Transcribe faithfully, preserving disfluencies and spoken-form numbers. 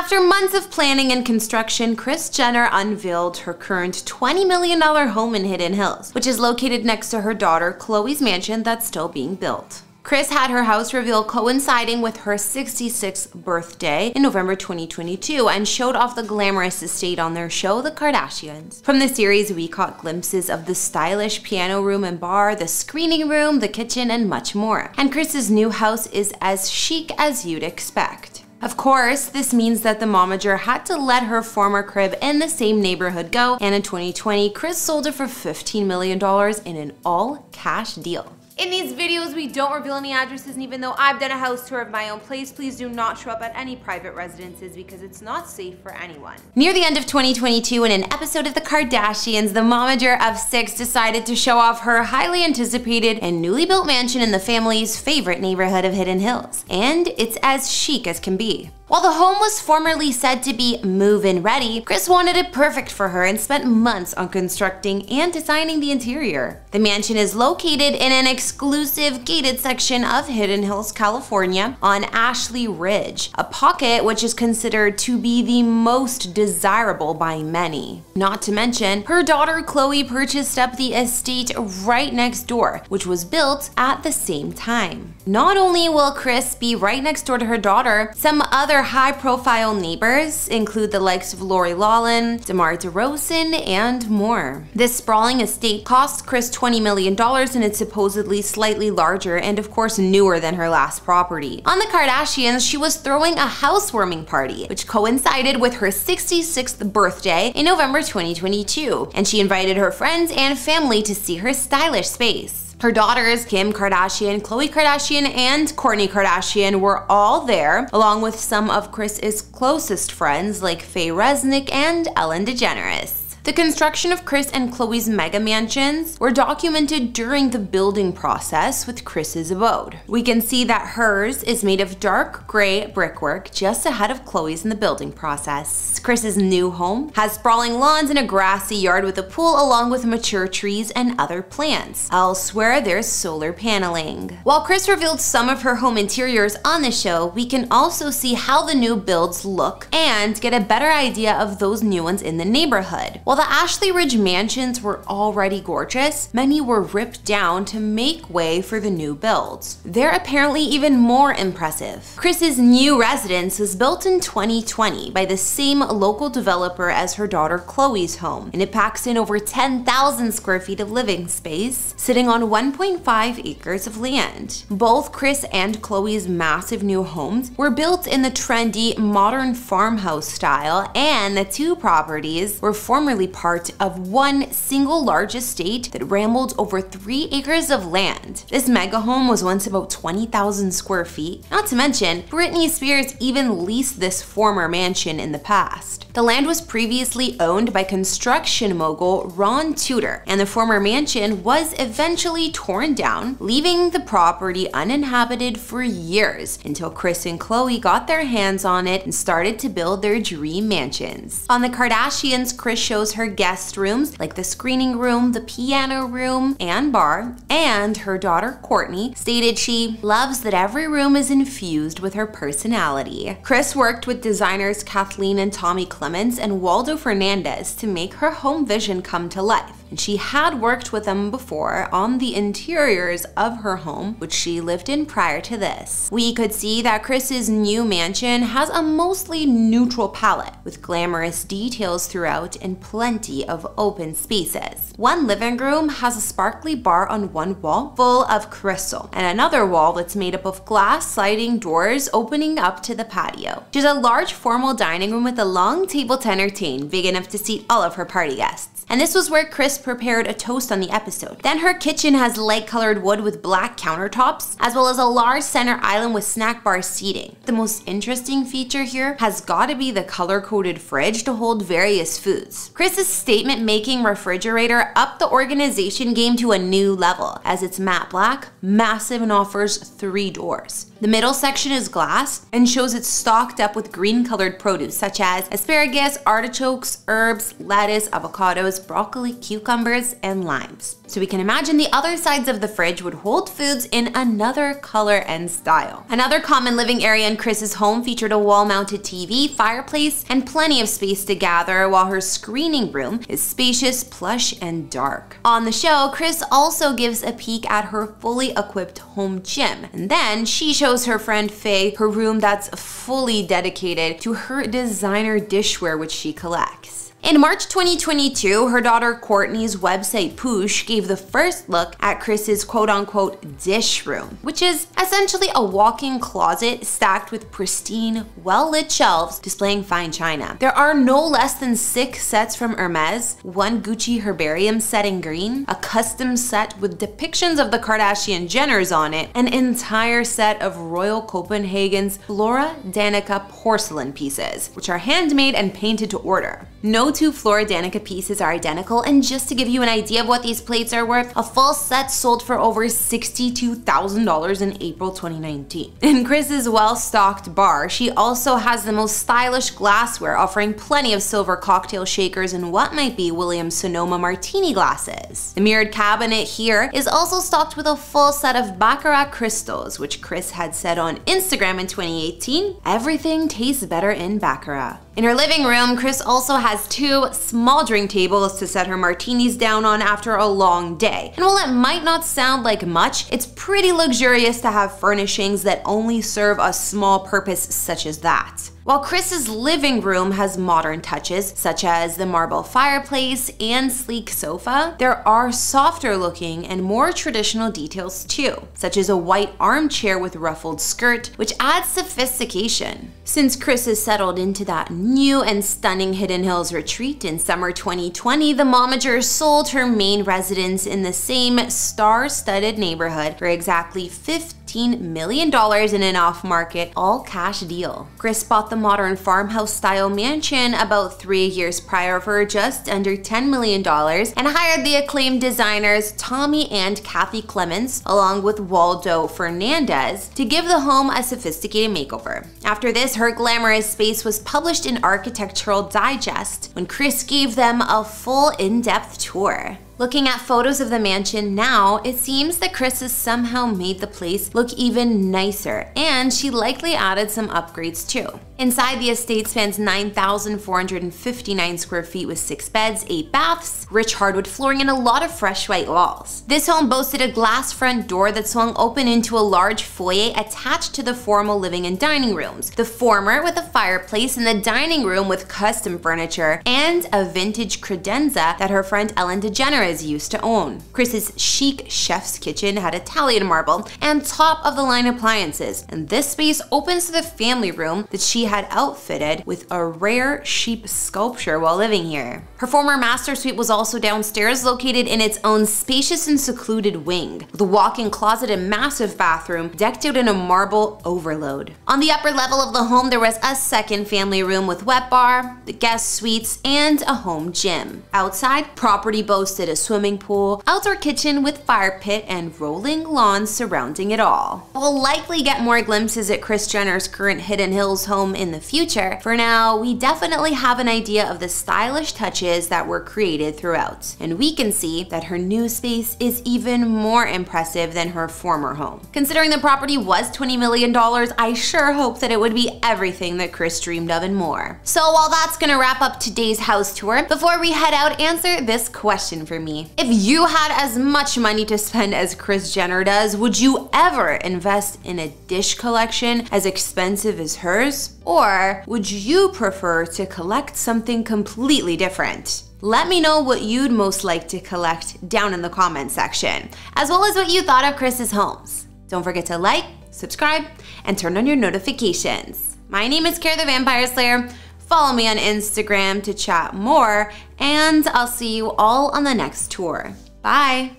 After months of planning and construction, Kris Jenner unveiled her current twenty million dollar home in Hidden Hills, which is located next to her daughter Khloe's mansion that's still being built. Kris had her house reveal coinciding with her sixty-sixth birthday in November twenty twenty-two and showed off the glamorous estate on their show, The Kardashians. From the series, we caught glimpses of the stylish piano room and bar, the screening room, the kitchen, and much more. And Kris's new house is as chic as you'd expect. Of course, this means that the momager had to let her former crib in the same neighborhood go, and in twenty twenty, Kris sold it for fifteen million dollars in an all-cash deal. In these videos, we don't reveal any addresses, and even though I've done a house tour of my own place, please do not show up at any private residences because it's not safe for anyone. Near the end of twenty twenty-two, in an episode of The Kardashians, the momager of six decided to show off her highly anticipated and newly built mansion in the family's favorite neighborhood of Hidden Hills. And it's as chic as can be. While the home was formerly said to be move-in ready, Kris wanted it perfect for her and spent months on constructing and designing the interior. The mansion is located in an exclusive gated section of Hidden Hills, California, on Ashley Ridge, a pocket which is considered to be the most desirable by many. Not to mention, her daughter Khloe purchased up the estate right next door, which was built at the same time. Not only will Kris be right next door to her daughter, some other high-profile neighbors include the likes of Lori Loughlin, DeMar DeRozan, and more. This sprawling estate cost Kris twenty million dollars, and it's supposedly slightly larger and, of course, newer than her last property. On The Kardashians, she was throwing a housewarming party, which coincided with her sixty-sixth birthday in November twenty twenty-two, and she invited her friends and family to see her stylish space. Her daughters, Kim Kardashian, Khloe Kardashian, and Kourtney Kardashian were all there, along with some of Kris's closest friends like Faye Resnick and Ellen DeGeneres. The construction of Kris and Khloe's mega mansions were documented during the building process with Kris's abode. We can see that hers is made of dark gray brickwork just ahead of Khloe's in the building process. Kris's new home has sprawling lawns and a grassy yard with a pool along with mature trees and other plants. Elsewhere, there's solar paneling. While Kris revealed some of her home interiors on the show, we can also see how the new builds look and get a better idea of those new ones in the neighborhood. While the Ashley Ridge mansions were already gorgeous, many were ripped down to make way for the new builds. They're apparently even more impressive. Kris's new residence was built in twenty twenty by the same local developer as her daughter Khloe's home, and it packs in over ten thousand square feet of living space, sitting on one point five acres of land. Both Kris and Khloe's massive new homes were built in the trendy modern farmhouse style, and the two properties were formerly part of one single large estate that rambled over three acres of land. This mega home was once about twenty thousand square feet. Not to mention, Britney Spears even leased this former mansion in the past. The land was previously owned by construction mogul Ron Tudor, and the former mansion was eventually torn down, leaving the property uninhabited for years until Kris and Khloe got their hands on it and started to build their dream mansions. On The Kardashians, Kris shows her guest rooms like the screening room, the piano room, and bar, and her daughter Kourtney stated she loves that every room is infused with her personality. Kris worked with designers Kathleen and Tommy Clements and Waldo Fernandez to make her home vision come to life, and she had worked with them before on the interiors of her home, which she lived in prior to this. We could see that Kris's new mansion has a mostly neutral palette with glamorous details throughout and plenty of open spaces. One living room has a sparkly bar on one wall full of crystal, and another wall that's made up of glass sliding doors opening up to the patio. She has a large formal dining room with a long table to entertain, big enough to seat all of her party guests. And this was where Kris prepared a toast on the episode. Then her kitchen has light-colored wood with black countertops, as well as a large center island with snack bar seating. The most interesting feature here has got to be the color-coded fridge to hold various foods. Kris's statement-making refrigerator upped the organization game to a new level, as it's matte black, massive, and offers three doors. The middle section is glass and shows it's stocked up with green-colored produce such as asparagus, artichokes, herbs, lettuce, avocados, broccoli, cucumbers, cucumbers, and limes. So we can imagine the other sides of the fridge would hold foods in another color and style. Another common living area in Kris's home featured a wall-mounted T V, fireplace, and plenty of space to gather, while her screening room is spacious, plush, and dark. On the show, Kris also gives a peek at her fully equipped home gym, and then she shows her friend Faye her room that's fully dedicated to her designer dishware, which she collects. In March twenty twenty-two, her daughter Kourtney's website Poosh gave the first look at Kris's quote-unquote dish room, which is essentially a walk-in closet stacked with pristine, well-lit shelves displaying fine china. There are no less than six sets from Hermes, one Gucci herbarium set in green, a custom set with depictions of the Kardashian Jenners on it, an entire set of Royal Copenhagen's Flora Danica porcelain pieces, which are handmade and painted to order. No two Flora Danica pieces are identical, and just to give you an idea of what these plates are worth, a full set sold for over sixty-two thousand dollars in April twenty nineteen. In Kris's well-stocked bar, she also has the most stylish glassware, offering plenty of silver cocktail shakers and what might be William Sonoma martini glasses. The mirrored cabinet here is also stocked with a full set of Baccarat crystals, which Kris had said on Instagram in twenty eighteen, "Everything tastes better in Baccarat." In her living room, Kris also has two small drink tables to set her martinis down on after a long day. And while it might not sound like much, it's pretty luxurious to have furnishings that only serve a small purpose such as that. While Kris's living room has modern touches, such as the marble fireplace and sleek sofa, there are softer looking and more traditional details too, such as a white armchair with ruffled skirt, which adds sophistication. Since Kris has settled into that new and stunning Hidden Hills retreat in summer twenty twenty, the momager sold her main residence in the same star-studded neighborhood for exactly fifty million dollars in an off-market, all-cash deal. Kris bought the modern farmhouse-style mansion about three years prior for just under ten million dollars and hired the acclaimed designers Tommy and Kathleen Clements, along with Waldo Fernandez, to give the home a sophisticated makeover. After this, her glamorous space was published in Architectural Digest when Kris gave them a full in-depth tour. Looking at photos of the mansion now, it seems that Kris has somehow made the place look even nicer, and she likely added some upgrades too. Inside, the estate spans nine thousand four hundred fifty-nine square feet with six beds, eight baths, rich hardwood flooring, and a lot of fresh white walls. This home boasted a glass front door that swung open into a large foyer attached to the formal living and dining rooms, the former with a fireplace and the dining room with custom furniture, and a vintage credenza that her friend Ellen DeGeneres used to own. Kris's chic chef's kitchen had Italian marble and top-of-the-line appliances, and this space opens to the family room that she had outfitted with a rare sheep sculpture while living here. Her former master suite was also downstairs, located in its own spacious and secluded wing, with a walk-in closet and massive bathroom decked out in a marble overload. On the upper level of the home, there was a second family room with wet bar, the guest suites, and a home gym. Outside, property boasted a swimming pool, outdoor kitchen with fire pit, and rolling lawns surrounding it all. We'll likely get more glimpses at Kris Jenner's current Hidden Hills home in the future. For now, we definitely have an idea of the stylish touches that were created throughout, and we can see that her new space is even more impressive than her former home. Considering the property was twenty million dollars, I sure hope that it would be everything that Kris dreamed of and more. So while that's gonna wrap up today's house tour, before we head out, answer this question for me. If you had as much money to spend as Kris Jenner does, would you ever invest in a dish collection as expensive as hers? Or would you prefer to collect something completely different? Let me know what you'd most like to collect down in the comment section, as well as what you thought of Kris's homes. Don't forget to like, subscribe, and turn on your notifications. My name is Kara the Vampire Slayer. Follow me on Instagram to chat more, and I'll see you all on the next tour. Bye!